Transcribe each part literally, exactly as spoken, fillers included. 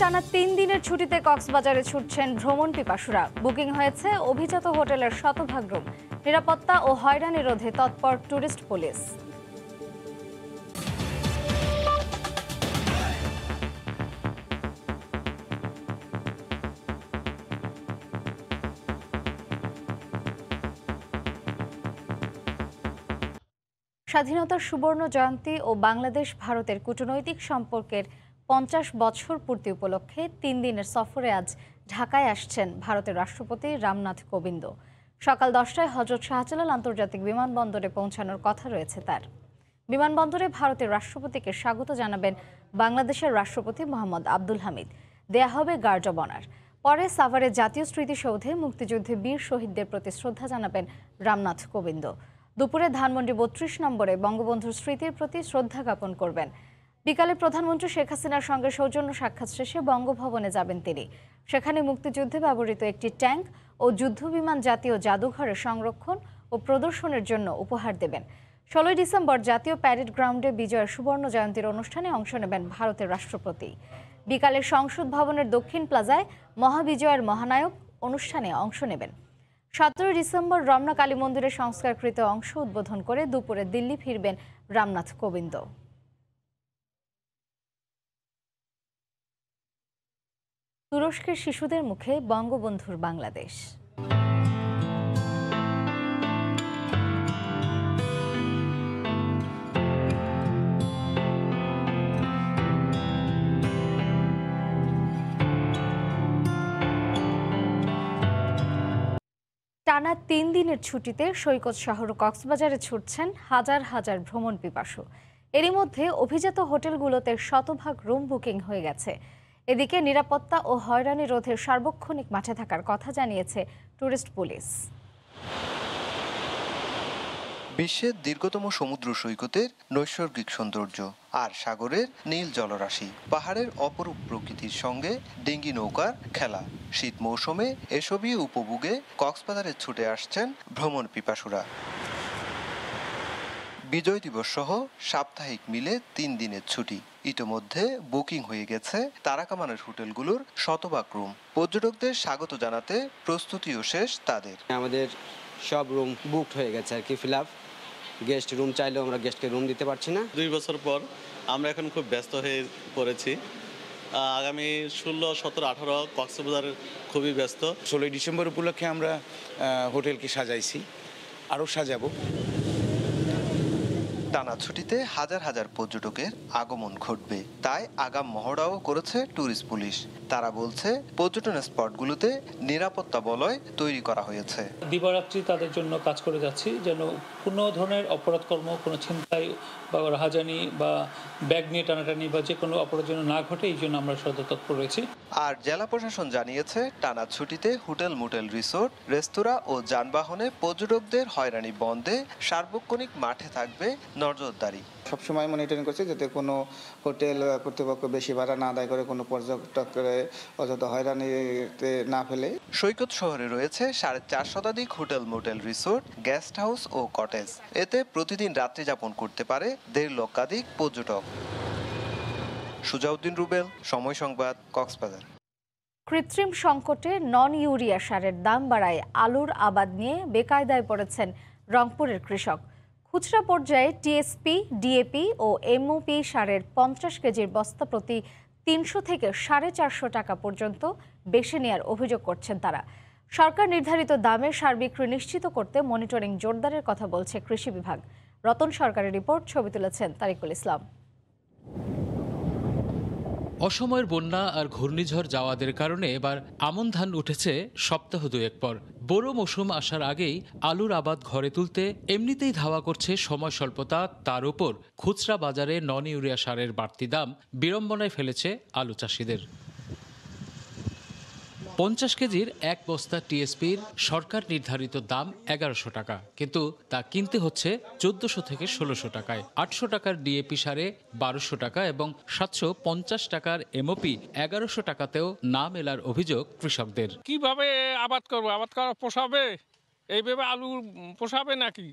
টানা তিন দিনের ছুটিতে কক্সবাজারে ছুটছেন ভ্রমণ পিপাসুরা। বুকিং হয়েছে অভিজাত হোটেলের শতভাগ রুম। নিরাপত্তা ও হয়রানি রোধে তৎপর ট্যুরিস্ট পুলিশ। স্বাধীনতার সুবর্ণ জয়ন্তী ও বাংলাদেশ ভারতের কূটনৈতিক সম্পর্কের পঞ্চাশ বছর পূর্তি উপলক্ষে তিন দিনের সফরে আজ ঢাকায় আসছেন ভারতের রাষ্ট্রপতি রামনাথ কোবিন্দ। সকাল দশটায় হজরত শাহজালাল আন্তর্জাতিক বিমানবন্দরে পৌঁছানোর কথা রয়েছে তার। বিমানবন্দরে ভারতের রাষ্ট্রপতিকে স্বাগত জানাবেন বাংলাদেশের রাষ্ট্রপতি মোহাম্মদ আব্দুল হামিদ। দেয়া হবে গার্ড অব অনার। পরে সাভারে জাতীয় স্মৃতিসৌধে মুক্তিযুদ্ধে বীর শহীদদের প্রতি শ্রদ্ধা জানাবেন রামনাথ কোবিন্দ। দুপুরে ধানমন্ডি বত্রিশ নম্বরে বঙ্গবন্ধুর স্মৃতির প্রতি শ্রদ্ধা জ্ঞাপন করবেন। বিকালে প্রধানমন্ত্রী শেখ হাসিনার সঙ্গে সৌজন্য সাক্ষাৎ শেষে বঙ্গভবনে যাবেন তিনি। সেখানে মুক্তিযুদ্ধে ব্যবহৃত একটি ট্যাঙ্ক ও যুদ্ধবিমান জাতীয় জাদুঘরে সংরক্ষণ ও প্রদর্শনের জন্য উপহার দেবেন। ষোলোই ডিসেম্বর জাতীয় প্যারেড গ্রাউন্ডে বিজয়ের সুবর্ণ জয়ন্তীর অনুষ্ঠানে অংশ নেবেন ভারতের রাষ্ট্রপতি। বিকালে সংসদ ভবনের দক্ষিণ প্লাজায় মহাবিজয়ের মহানায়ক অনুষ্ঠানে অংশ নেবেন। সতেরোই ডিসেম্বর রমনা কালী মন্দিরের সংস্কারকৃত অংশ উদ্বোধন করে দুপুরে দিল্লি ফিরবেন রামনাথ কোবিন্দ। তুরস্কের শিশুদের মুখে বঙ্গবন্ধুর বাংলাদেশ। টানা তিন দিনের ছুটিতে সৈকত শহর কক্সবাজারে ছুটছেন হাজার হাজার ভ্রমণ পিপাসু। এরই মধ্যে অভিজাত হোটেলগুলোতে শতভাগ রুম বুকিং হয়ে গেছে। এদিকে নিরাপত্তা ও হয়রানি রোধে সার্বক্ষণিক মাঠে থাকার কথা জানিয়েছে ট্যুরিস্ট পুলিশ। বিশ্বের দীর্ঘতম সমুদ্র সৈকতের নৈসর্গিক সৌন্দর্য আর সাগরের নীল জলরাশি, পাহাড়ের অপরূপ প্রকৃতির সঙ্গে ডিঙ্গি নৌকার খেলা, শীত মৌসুমে এসবই উপভোগে কক্সবাজারে ছুটে আসছেন ভ্রমণ পিপাসুরা। বিজয় দিবস সহ সাপ্তাহিক মিলে তিন দিনের ছুটি। ইতোমধ্যে বুকিং হয়ে গেছে তারাকামানের হোটেলগুলোর শতভাগ রুম। পর্যটকদের স্বাগত জানাতে প্রস্তুতিও শেষ তাদের। আমাদের সব রুম বুকড হয়ে গেছে আর কি, ফিল আপ। গেস্ট রুম চাইলেও আমরা গেস্টকে রুম দিতে পারছি না। দুই বছর পর আমরা এখন খুব ব্যস্ত হয়ে পড়েছি। আগামী ষোলো সতেরো আঠারো কক্সবাজার খুবই ব্যস্ত। ষোলোই ডিসেম্বর উপলক্ষে আমরা হোটেলকে সাজাইছি, আরও সাজাবো। টানা ছুটিতে হাজার হাজার পর্যটকের আগমন ঘটবে, তাই আগাম মহড়াও করেছে ট্যুরিস্ট পুলিশ। তারা বলছে পর্যটন স্পটগুলোতে নিরাপত্তা বলয় তৈরি করা হয়েছে। দিবারাত্রি তাদের জন্য কাজ করে যাচ্ছি, যেন কোনো ধরনের অপরাধকর্ম, কোনো ছিনতাই বা রাহাজানি বা ব্যাগ নিয়ে টানাটানি বা যে কোনো অপরাধ যেন না ঘটে, এই জন্য আমরা সদা তৎপর রয়েছি। আর জেলা প্রশাসন জানিয়েছে টানা ছুটিতে হোটেল, মোটেল, রিসোর্ট, রেস্তোরাঁ ও যানবাহনে পর্যটকদের হয়রানি বন্ধে সার্বক্ষণিক মাঠে থাকবে নজরদারি। সবসময় মনিটরিং করছে যাতে কোনো হোটেল কর্তৃপক্ষ বেশি ভাড়া না আদায় করে কোনো পর্যটককে অযথা হয়রানিতে না ফেলে। সৈকত শহরে রয়েছে সাড়ে চার শতাধিক hotel, motel, resort, guest house ও কটেজ। এতে প্রতিদিন রাত্রি যাপন করতে পারে দেড় লক্ষাধিক পর্যটক। সুজাউদ্দিন রুবেল, সময় সংবাদ, কক্সবাজার। কৃত্রিম সংকটে নন ইউরিয়া সারের দাম বাড়ায় আলুর আবাদ নিয়ে বেকায়দায় পড়েছেন রংপুরের কৃষক। খুচরা পর্যায়ে টিএসপি, ডিএপি ও এমওপি সারের পঞ্চাশ কেজির বস্তা প্রতি তিনশো থেকে সাড়ে চারশো টাকা পর্যন্ত বেশি নেয়ার অভিযোগ করছেন তারা। সরকার নির্ধারিত দামে সার বিক্রি নিশ্চিত করতে মনিটরিং জোরদারের কথা বলছে কৃষি বিভাগ। রতন সরকারের রিপোর্ট, ছবি তুলেছেন তারিকুল ইসলাম। অসময়ের বন্যা আর ঘূর্ণিঝড় যাওয়াদের কারণে এবার আমন ধান উঠেছে সপ্তাহ দুয়েক পর। বোরো মৌসুম আসার আগেই আলুর আবাদ ঘরে তুলতে এমনিতেই ধাওয়া করছে সময় স্বল্পতা। তার উপর খুচরা বাজারে নন ইউরিয়া সারের বাড়তি দাম বিড়ম্বনায় ফেলেছে আলু চাষিদের। পঞ্চাশ কেজির এক বস্তা টিএসপির সরকার নির্ধারিত দাম এগারোশো টাকা, কিন্তু তা কিনতে হচ্ছে চোদ্দশো থেকে ষোলোশো টাকায়। আটশো টাকার ডিএপি সারে বারোশো টাকা এবং সাতশো পঞ্চাশ টাকার এমওপি এগারোশো টাকাতেও না মেলার অভিযোগ কৃষকদের। কিভাবে আবাদ করবো? আবাদ করা পোষাবে? এইভাবে আলু পোষাবে নাকি?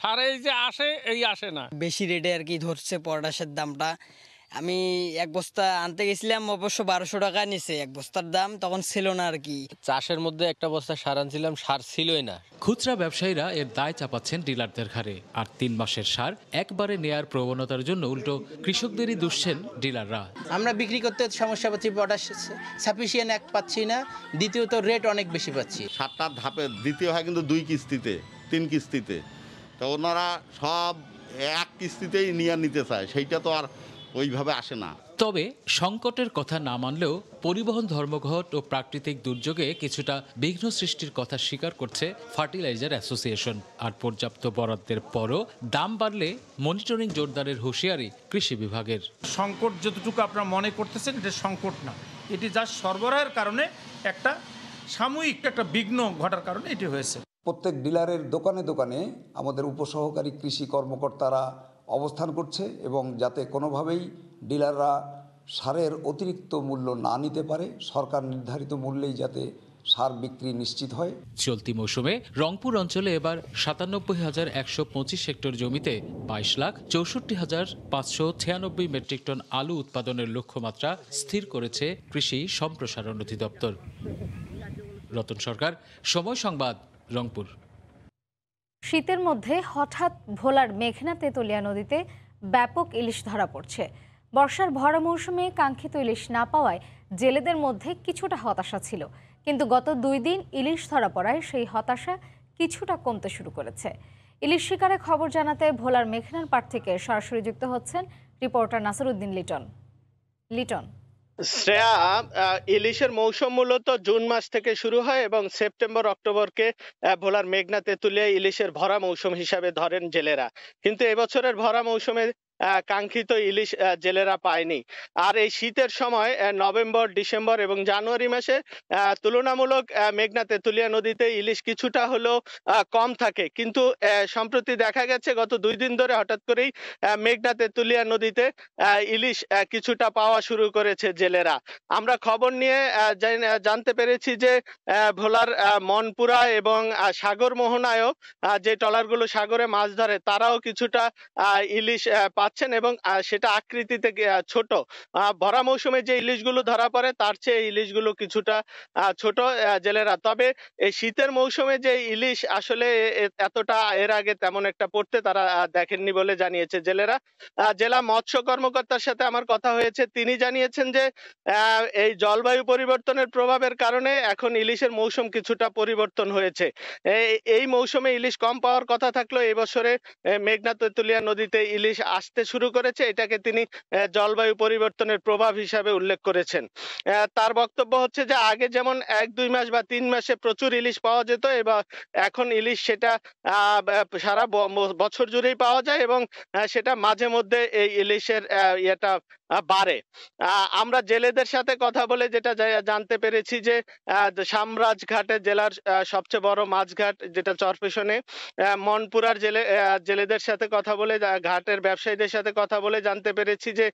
সারে এই যে আসে, এই আসে না। বেশি রেটে আর কি ধরছে পটাশের দামটা। আমি এক বস্তা আনতে গেছিলাম অবশ্য বারোশো টাকা নিচে এক বস্তার দাম তখন ছিল না আর কি। চাষের মধ্যে একটা বস্তা সার আনছিলাম, সার ছিলই না। খুচরা ব্যবসায়ীরা এর দায় চাপাচ্ছেন ডিলারদের ঘাড়ে, আর তিন মাসের সার একবারে নেয়ার প্রবণতার জন্য উল্টো কৃষকদেরই দুষছেন ডিলাররা। আমরা বিক্রি করতে সমস্যা পাচ্ছি, পটাশ সাফিসিয়েন্ট এক পাচ্ছি না, দ্বিতীয়ত রেট অনেক বেশি পাচ্ছি। সাতটা ধাপে দ্বিতীয় হয় কিন্তু দুই কিস্তিতে তিন কিস্তিতে, তো ওনারা সব এক কিস্তিতেই নিয়ে নিতে চায়, সেইটা তো আর ওইভাবে আসে না। তবে সংকটের কথা না মানলেও পরিবহন, ধর্মঘট ও প্রাকৃতিক দুর্যোগে কিছুটা বিঘ্ন সৃষ্টির কথা স্বীকার করছে ফার্টিলাইজার অ্যাসোসিয়েশন। আর পর্যাপ্ত বরাদ্দের পরও দাম বাড়লে মনিটরিং জোরদারের হুঁশিয়ারি কৃষি বিভাগের। সংকট যতটুকু আপনারা মনে করতেছেন এটা সংকট না, এটি যা সরবরাহের কারণে একটা সাময়িক একটা বিঘ্ন ঘটার কারণে এটি হয়েছে। প্রত্যেক ডিলারের দোকানে দোকানে আমাদের উপসহকারী কৃষি কর্মকর্তারা অবস্থান করছে এবং যাতে কোনোভাবেই ডিলাররা সারের অতিরিক্ত মূল্য না নিতে পারে, সরকার নির্ধারিত মূল্যেই যাতে সার বিক্রি নিশ্চিত হয়। চলতি মৌসুমে রংপুর অঞ্চলে এবার সাতানব্বই হাজার একশো পঁচিশ হেক্টর জমিতে বাইশ লাখ চৌষট্টি হাজার পাঁচশো ছিয়ানব্বই মেট্রিক টন আলু উৎপাদনের লক্ষ্যমাত্রা স্থির করেছে কৃষি সম্প্রসারণ অধিদপ্তর। রতন সরকার, সময় সংবাদ, রংপুর। শীতের মধ্যে হঠাৎ ভোলার মেঘনা তেতুলিয়া নদীতে ব্যাপক ইলিশ ধরা পড়ছে। বর্ষার ভরা মৌসুমে কাঙ্ক্ষিত ইলিশ না পাওয়ায় জেলেদের মধ্যে কিছুটা হতাশা ছিল, কিন্তু গত দুই দিন ইলিশ ধরা পড়ায় সেই হতাশা কিছুটা কমতে শুরু করেছে। ইলিশ শিকারে খবর জানাতে ভোলার মেঘনার পাড় থেকে সরাসরি যুক্ত হচ্ছেন রিপোর্টার নাসিরউদ্দিন লিটন। লিটন শ্রেয়া, ইলিশের মৌসুম মূলত জুন মাস থেকে শুরু হয় এবং সেপ্টেম্বর অক্টোবরকে ভোলার মেঘনা তেঁতুলিয়া ইলিশের ভরা মৌসুম হিসাবে ধরেন জেলেরা, কিন্তু এবছরের ভরা মৌসুমে কাঙ্ক্ষিত ইলিশ জেলেরা পায়নি। আর এই শীতের সময় নভেম্বর, ডিসেম্বর এবং জানুয়ারি মাসে তুলনামূলক মেঘনা তেঁতুলিয়া নদীতে ইলিশ কিছুটা হলেও কম থাকে, কিন্তু সম্প্রতি দেখা গেছে গত দুই দিন ধরে হঠাৎ করেই মেঘনা তেঁতুলিয়া নদীতে ইলিশ কিছুটা পাওয়া শুরু করেছে জেলেরা। আমরা খবর নিয়ে জানতে পেরেছি যে ভোলার মনপুরা এবং সাগর মোহনায়ও যে ট্রলারগুলো সাগরে মাছ ধরে তারাও কিছুটা ইলিশ পাচ্ছেন এবং সেটা আকৃতিতে ছোট। ভরা মৌসুমে যে ইলিশগুলো ধরা পড়ে তার চেয়ে ইলিশগুলো কিছুটা ছোট জেলেরা। তবে এই শীতের মৌসুমে যে ইলিশ আসলে এতটা এর আগে তেমন একটা পড়তে তারা দেখেননি বলে জানিয়েছে জেলেরা। জেলা মৎস্য কর্মকর্তার সাথে আমার কথা হয়েছে, তিনি জানিয়েছেন যে এই জলবায়ু পরিবর্তনের প্রভাবের কারণে এখন ইলিশের মৌসুম কিছুটা পরিবর্তন হয়েছে। এই মৌসুমে ইলিশ কম পাওয়ার কথা থাকলেও এবছরে মেঘনা তেঁতুলিয়া নদীতে ইলিশ আসতে শুরু করেছে, এটাকে তিনি জলবায়ু পরিবর্তনের প্রভাব হিসাবে উল্লেখ করেছেন। তার বক্তব্য হচ্ছে যে আগে যেমন এক দুই মাস বা তিন মাসে প্রচুর ইলিশ পাওয়া যেত, এবার এখন ইলিশ সেটা সারা বছর জুড়েই পাওয়া যায় এবং সেটা মাঝে মধ্যে এই ইলিশের ইয়েটা বাড়ে। আমরা জেলেদের সাথে কথা বলে যেটা জানতে পেরেছি যে সামরাজ ঘাটে, জেলার সবচেয়ে বড় মাছ ঘাট যেটা চরফিশনে, মনপুরার জেলে জেলেদের সাথে কথা বলে, ঘাটের ব্যবসায়ীদের সাথে কথা বলে জানতে পেরেছি যে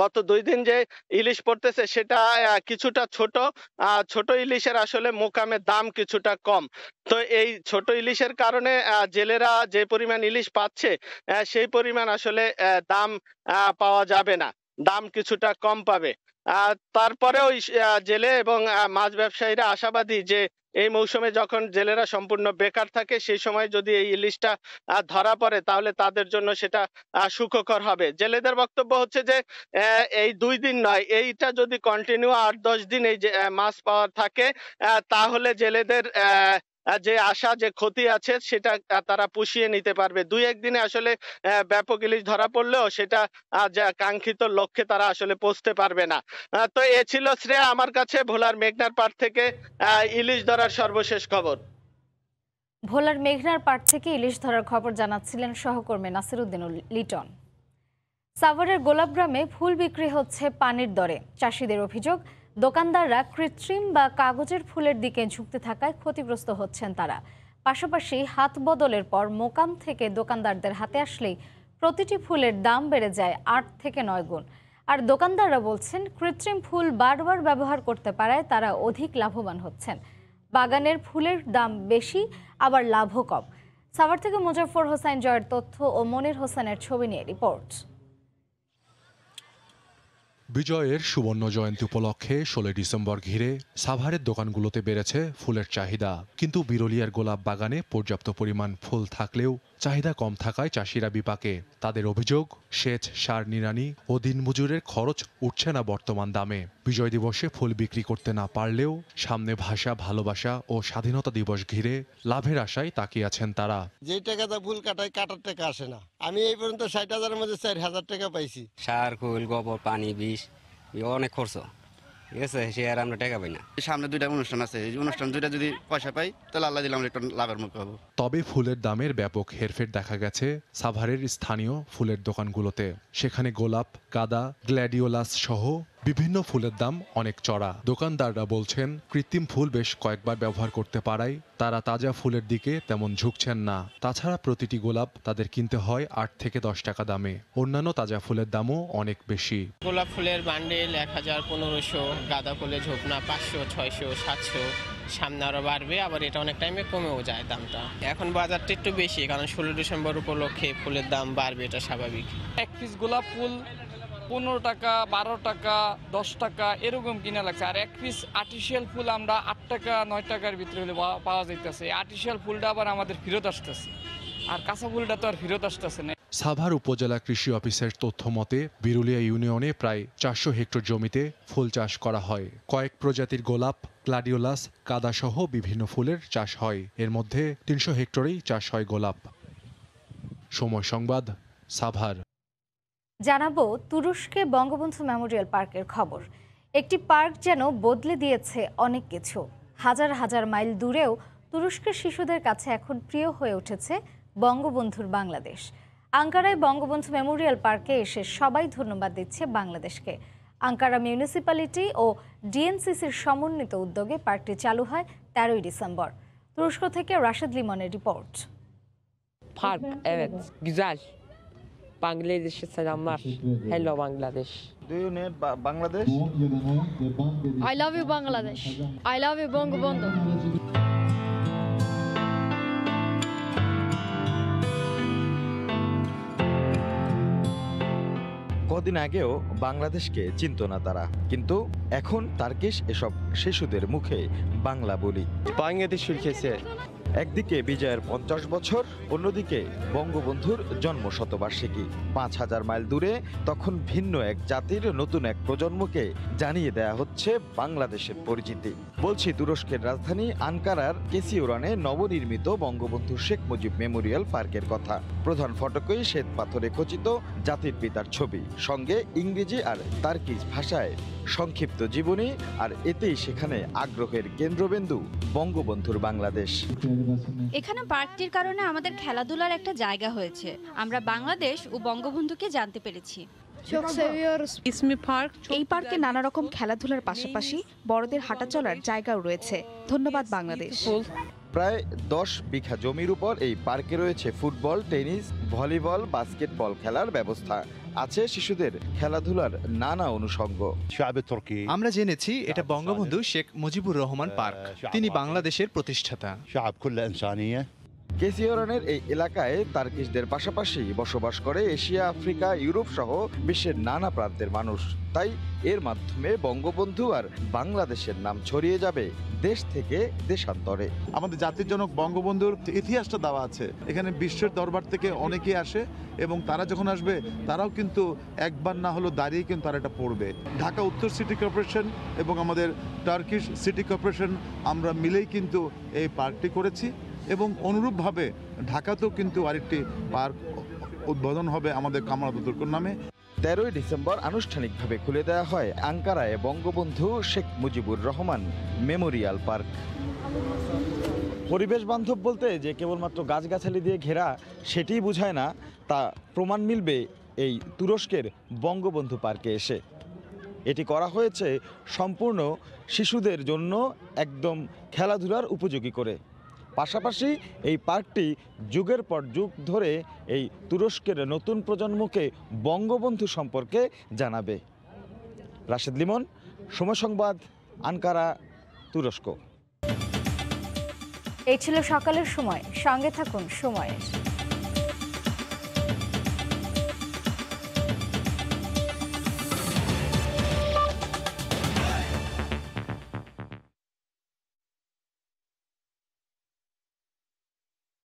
গত দুই দিন যে ইলিশ পড়তেছে সেটা কিছুটা ছোট। ছোট ইলিশের আসলে মোকামে দাম কিছুটা কম, তো এই ছোট ইলিশের কারণে জেলেরা যে পরিমাণ ইলিশ পাচ্ছে সেই পরিমাণ আসলে দাম পাওয়া যাবে না, দাম কিছুটা কম পাবে। আর তারপরেও জেলে এবং মাছ ব্যবসায়ীরা আশাবাদী যে এই মৌসুমে যখন জেলেরা সম্পূর্ণ বেকার থাকে সেই সময় যদি এই ইলিশটা ধরা পড়ে তাহলে তাদের জন্য সেটা সুখকর হবে। জেলেদের বক্তব্য হচ্ছে যে এই দুই দিন নয়, এইটা যদি কন্টিনিউ আট দশ দিন এই মাছ পাওয়া থাকে তাহলে জেলেদের আহ যে আশা, যে ক্ষতি আছে সেটা তারা পুষিয়ে নিতে পারবে। দুই একদিনে আসলে ব্যাপক ইলিশ ধরা পড়লেও সেটা কাঙ্ক্ষিত লক্ষ্যে তারা আসলে পৌঁছতে পারবে না। তো এ ছিল শ্রেয়া আমার কাছে ভোলার মেঘনার পাড় থেকে ইলিশ ধরার সর্বশেষ খবর। ভোলার মেঘনার পাড় থেকে ইলিশ ধরার খবর জানাচ্ছিলেন সহকর্মী নাসিরউদ্দিন লিটন। সাভারের গোলাপ গ্রামে ফুল বিক্রি হচ্ছে পানির দরে। চাষিদের অভিযোগ, দোকানদাররা কৃত্রিম বা কাগজের ফুলের দিকে ঝুঁকতে থাকায় ক্ষতিগ্রস্ত হচ্ছেন তারা। পাশাপাশি হাত বদলের পর মোকাম থেকে দোকানদারদের হাতে আসলেই প্রতিটি ফুলের দাম বেড়ে যায় আট থেকে নয় গুণ। আর দোকানদাররা বলছেন, কৃত্রিম ফুল বারবার ব্যবহার করতে পারায় তারা অধিক লাভবান হচ্ছেন। বাগানের ফুলের দাম বেশি, আবার লাভও কম। সাভার থেকে মুজফ্ফর হুসেন জয়ের তথ্য ও মনির হোসেনের ছবি নিয়ে রিপোর্ট। বিজয়ের সুবর্ণ জয়ন্তী উপলক্ষে ষোলোই ডিসেম্বর ঘিরে সাভারের দোকানগুলোতে বেড়েছে ফুলের চাহিদা। কিন্তু বিরলিয়ার গোলাপ বাগানে পর্যাপ্ত পরিমাণ ফুল থাকলেও চাহিদা কম থাকায় চাষিরা বিপাকে। তাদের অভিযোগ, সেচ, সার, নিড়ানি ও দিনমজুরের খরচ উঠছে না বর্তমান দামে। বিজয় দিবসে ফুল বিক্রি করতে না পারলেও সামনে ভাষা, ভালোবাসা ও স্বাধীনতা দিবস ঘিরে লাভের আশায় তাকিয়ে আছেন তারা। যে টাকাটা ফুল কাটায় কাটার টাকা আসে না। আমি এই পর্যন্ত ষাট হাজারের মধ্যে চার হাজার টাকা পাইছি। সার, ফুল, গোবর, পানি, বিষ অনেক খরচ। তবে ফুলের দামের ব্যাপক হেরফের দেখা গেছে সাভারের স্থানীয় ফুলের দোকানগুলোতে। সেখানে গোলাপ, গাঁদা, গ্ল্যাডিওলাস সহ বিভিন্ন ফুলের দাম অনেক চড়া। দোকানদাররা বলছেন, কৃত্রিম ফুল বেশ কয়েকবার ব্যবহার করতে পারায় তারা তাজা ফুলের দিকে তেমন ঝুঁকছেন না। তাছাড়া প্রতিটি গোলাপ তাদের কিনতে হয় আট থেকে দশ টাকা দামে। অন্যান্য তাজা ফুলের দামও অনেক বেশি। গোলাপ ফুলের বান্ডেল এক হাজার পনেরোশো, গাঁদা ফুলের ঝোপনা পাঁচশো, ছয়শো, সাতশো। সামনে আরো বাড়বে, আবার এটা অনেক টাইমে কমেও যায় দামটা। এখন বাজারটা একটু বেশি, কারণ ষোলো ডিসেম্বর উপলক্ষে ফুলের দাম বাড়বে, এটা স্বাভাবিক। এক পিস গোলাপ ফুল পনেরো টাকা, বারো টাকা, দশ টাকা এরকম কিনা লাগছে। আর এক পিস আর্টিফিশিয়াল ফুল আমরা আট টাকা, নয় টাকার ভিতরে পাওয়া যাইতেছে। আর্টিফিশিয়াল ফুলটা আবার আমাদের ফেরত আসতেছে, আর কাঁচা ফুলটা তো আর ফেরত আসতেছে না। সাভার উপজেলা কৃষি অফিসের তথ্য মতে বিরুলিয়া ইউনিয়নে প্রায় চারশো হেক্টর জমিতে ফুল চাষ করা হয়। কয়েক প্রজাতির গোলাপ, গ্লাডিওলাস, কাদা সহ বিভিন্ন ফুলের চাষ হয়। এর মধ্যে তিনশো হেক্টরেই চাষ হয় গোলাপ। সময় সংবাদ, সাভার। জানাবো তুরস্কে বঙ্গবন্ধু মেমোরিয়াল পার্কের খবর। একটি পার্ক যেন বদলে দিয়েছে অনেক কিছু। হাজার হাজার মাইল দূরেও তুরস্কের শিশুদের কাছে এখন প্রিয় হয়ে উঠেছে বঙ্গবন্ধুর বাংলাদেশ। আঙ্কারায় বঙ্গবন্ধু মেমোরিয়াল পার্কে এসে সবাই ধন্যবাদ দিচ্ছে বাংলাদেশকে। আঙ্কারা মিউনিসিপ্যালিটি ও ডিএনসিসির সমন্বিত উদ্যোগে পার্কটি চালু হয় তেরোই ডিসেম্বর। তুরস্ক থেকে রাশেদ লিমনের রিপোর্ট। Park Bangladeş'e selamlar. Hello Bangladeş. Do you know Bangladesh? I love you Bangladesh. I love you Bangabandhu. কদিন আগেও বাংলাদেশকে চিনত না তারা, কিন্তু এখন তার্কিশ এসব শিশুদের মুখে বাংলা বলি। বাংলাদেশ শিখেছে। একদিকে বিজয়ের পঞ্চাশ বছর, অন্যদিকে বঙ্গবন্ধুর জন্ম শতবার্ষিকী। পাঁচ হাজার মাইল দূরে তখন ভিন্ন এক জাতির নতুন এক প্রজন্মকে জানিয়ে দেয়া হচ্ছে বাংলাদেশের পরিচিতি। বলছি তুরস্কের রাজধানী আনকারার কেসিওরানে নবনির্মিত বঙ্গবন্ধু শেখ মুজিব মেমোরিয়াল পার্কের কথা। প্রধান ফটকে শ্বেত পাথরে খচিত জাতির পিতার ছবি, সঙ্গে ইংরেজি আর তার্কিশ ভাষায় সংক্ষিপ্ত জীবনী, আর এতেই সেখানে আগ্রহের কেন্দ্রবিন্দু বঙ্গবন্ধুর বাংলাদেশ। এখানে পার্কটির কারণে আমাদের খেলাধুলার একটা জায়গা হয়েছে। আমরা বাংলাদেশ ও বঙ্গবন্ধুকে জানতে পেরেছি। এই পার্কে নানা রকম খেলাধুলার পাশাপাশি বড়দের হাঁটা চলার জায়গাও রয়েছে। ধন্যবাদ বাংলাদেশ। প্রায় দশ বিঘা জমির উপর এই পার্কে রয়েছে ফুটবল, টেনিস, ভলিবল, বাস্কেটবল খেলার ব্যবস্থা আছে। শিশুদের খেলাধুলার নানা অনুষঙ্গ। আমরা জেনেছি এটা বঙ্গবন্ধু শেখ মুজিবুর রহমান পার্ক, তিনি বাংলাদেশের প্রতিষ্ঠাতা। কেসিওরানের এই এলাকায় তার্কিশদের পাশাপাশি বসবাস করে এশিয়া, আফ্রিকা, ইউরোপ সহ বিশ্বের নানা প্রান্তের মানুষ। তাই এর মাধ্যমে বঙ্গবন্ধু আর বাংলাদেশের নাম ছড়িয়ে যাবে দেশ থেকে দেশান্তরে। আমাদের জাতির জনক বঙ্গবন্ধুর ইতিহাসটা দেওয়া আছে। এখানে বিশ্বের দরবার থেকে অনেকেই আসে, এবং তারা যখন আসবে তারাও কিন্তু একবার না হলো দাঁড়িয়ে কিন্তু তারা এটা পড়বে। ঢাকা উত্তর সিটি কর্পোরেশন এবং আমাদের টার্কিশ সিটি কর্পোরেশন আমরা মিলেই কিন্তু এই পার্কটি করেছি, এবং অনুরূপভাবে ঢাকাতেও কিন্তু আরেকটি পার্ক উদ্বোধন হবে আমাদের কামরাত তুরকুর নামে। তেরোই ডিসেম্বর আনুষ্ঠানিকভাবে খুলে দেওয়া হয় আঙ্কারায় বঙ্গবন্ধু শেখ মুজিবুর রহমান মেমোরিয়াল পার্ক। পরিবেশ বান্ধব বলতে যে কেবলমাত্র গাছগাছালি দিয়ে ঘেরা সেটি বোঝায় না, তা প্রমাণ মিলবে এই তুরস্কের বঙ্গবন্ধু পার্কে এসে। এটি করা হয়েছে সম্পূর্ণ শিশুদের জন্য একদম খেলাধুলার উপযোগী করে। পাশাপাশি এই পার্কটি যুগের পর যুগ ধরে এই তুরস্কের নতুন প্রজন্মকে বঙ্গবন্ধু সম্পর্কে জানাবে। রাশেদ লিমন, সময় সংবাদ, আনকারা, তুরস্ক। এই ছিল সকালের সময়। সঙ্গে থাকুন সময়ের।